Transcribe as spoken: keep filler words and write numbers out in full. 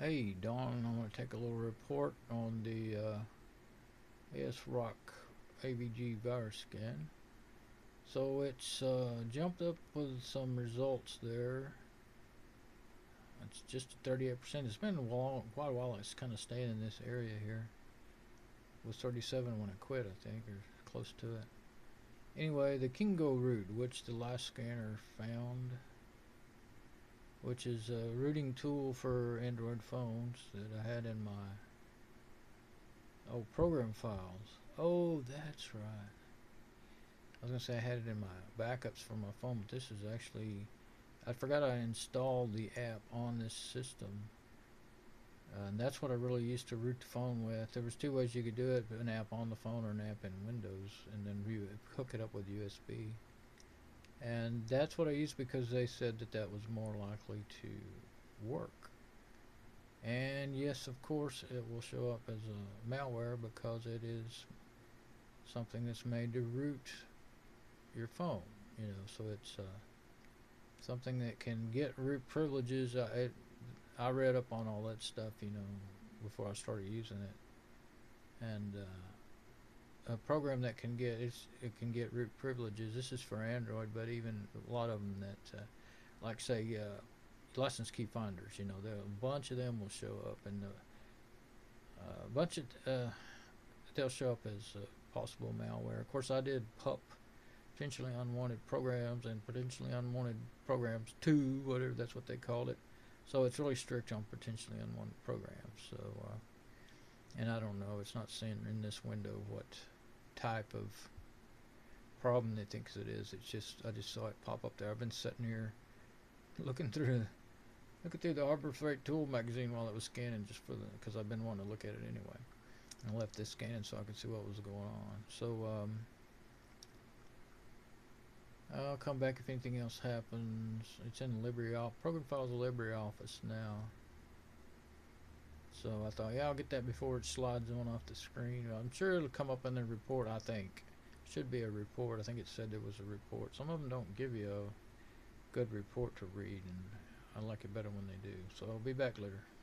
Hey, Don, I'm going to take a little report on the uh, ASRock A V G virus scan. So it's uh, jumped up with some results there. It's just thirty-eight percent. It's been a while, quite a while. It's kind of staying in this area here. It was thirty-seven when it quit, I think, or close to it. Anyway, the Kingo root, which the last scanner found, which is a routing tool for Android phones that I had in my oh program files. Oh, that's right. I was gonna say I had it in my backups for my phone, but this is actually, I forgot I installed the app on this system, uh, and that's what I really used to root the phone with. There was two ways you could do it: an app on the phone or an app in Windows, and then you hook it up with U S B. And that's what I used because they said that that was more likely to work. And yes, of course, it will show up as a malware because it is something that's made to root your phone, you know. So it's uh, something that can get root privileges. I it, I read up on all that stuff, you know, before I started using it, and. Uh, A program that can get it's, it can get root privileges. This is for Android, but even a lot of them that, uh, like say, uh, license key finders. You know, there a bunch of them will show up, and a uh, bunch of uh, they'll show up as uh, possible malware. Of course, I did P U P, potentially unwanted programs, and potentially unwanted programs two, whatever that's what they called it. So it's really strict on potentially unwanted programs. So, uh, and I don't know. It's not saying in this window what type of problem they thinks it is. It's just I just saw it pop up there. I've been sitting here looking through the looking through the Arbitrate Tool magazine while it was scanning, just for the because I've been wanting to look at it anyway. And I left this scanning so I could see what was going on. So um, I'll come back if anything else happens. It's in LibreOffice. Program files of LibreOffice now. So I thought, yeah, I'll get that before it slides on off the screen. I'm sure it'll come up in the report, I think. Should be a report. I think it said there was a report. Some of them don't give you a good report to read, and I like it better when they do. So I'll be back later.